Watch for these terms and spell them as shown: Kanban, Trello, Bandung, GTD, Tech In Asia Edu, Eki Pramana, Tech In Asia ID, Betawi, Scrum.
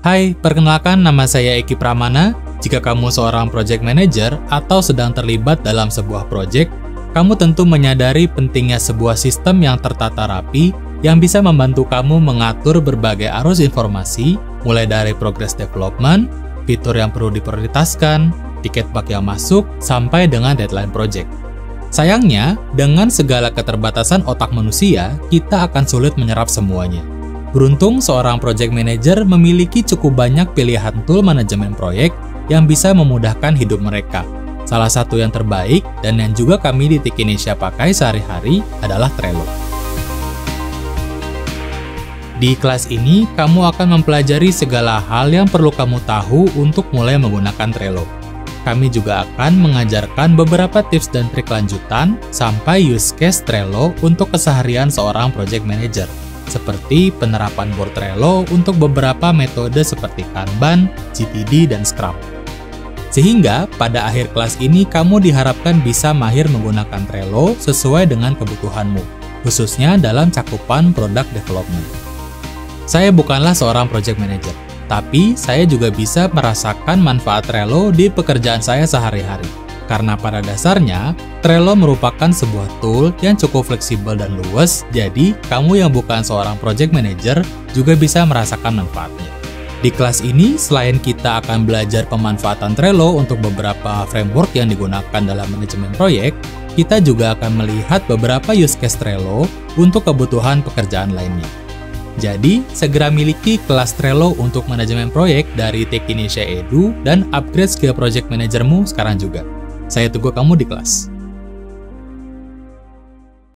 Hai, perkenalkan nama saya Eki Pramana. Jika kamu seorang project manager atau sedang terlibat dalam sebuah project, kamu tentu menyadari pentingnya sebuah sistem yang tertata rapi yang bisa membantu kamu mengatur berbagai arus informasi, mulai dari progress development, fitur yang perlu diprioritaskan, tiket bug yang masuk, sampai dengan deadline project. Sayangnya, dengan segala keterbatasan otak manusia, kita akan sulit menyerap semuanya. Beruntung, seorang project manager memiliki cukup banyak pilihan tool manajemen proyek yang bisa memudahkan hidup mereka. Salah satu yang terbaik dan yang juga kami di Tech In Asia pakai sehari-hari adalah Trello. Di kelas ini, kamu akan mempelajari segala hal yang perlu kamu tahu untuk mulai menggunakan Trello. Kami juga akan mengajarkan beberapa tips dan trik lanjutan sampai use case Trello untuk keseharian seorang project manager, seperti penerapan board Trello untuk beberapa metode seperti Kanban, GTD, dan Scrum. Sehingga, pada akhir kelas ini kamu diharapkan bisa mahir menggunakan Trello sesuai dengan kebutuhanmu, khususnya dalam cakupan product development. Saya bukanlah seorang project manager, tapi saya juga bisa merasakan manfaat Trello di pekerjaan saya sehari-hari. Karena pada dasarnya, Trello merupakan sebuah tool yang cukup fleksibel dan luas, jadi kamu yang bukan seorang project manager juga bisa merasakan manfaatnya. Di kelas ini, selain kita akan belajar pemanfaatan Trello untuk beberapa framework yang digunakan dalam manajemen proyek, kita juga akan melihat beberapa use case Trello untuk kebutuhan pekerjaan lainnya. Jadi, segera miliki kelas Trello untuk manajemen proyek dari Tech In Asia Edu dan upgrade skill project managermu sekarang juga. Saya tunggu kamu di kelas.